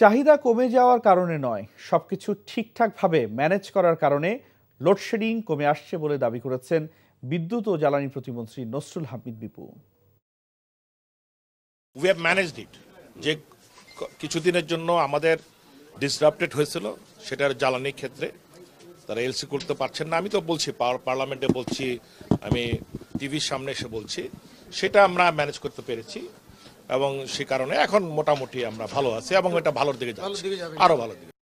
চাহিদা কমে যাওয়ার কারণে নয়, সবকিছু ঠিকঠাকভাবে ম্যানেজ করার কারণে লোডশেডিং কমে আসছে বলে দাবি করেছেন বিদ্যুৎ ও জ্বালানি প্রতিমন্ত্রী Nasrul Hamid Bipu. We have managed it. যে কিছুদিনের জন্য আমাদের ডিসরাপ্টেড হয়েছিল সেটার জ্বালানি ক্ষেত্রে তারা এলসি করতে পারছেন না। আমি তো বলছি, পার্লামেন্টে বলছি, আমি টিভির সামনে এসে বলছি, সেটা আমরা ম্যানেজ করতে পেরেছি এবং সে কারণে এখন মোটামুটি আমরা ভালো আছি এবং এটা ভালোর দিকে যাচ্ছে, আরো ভালো দিকে।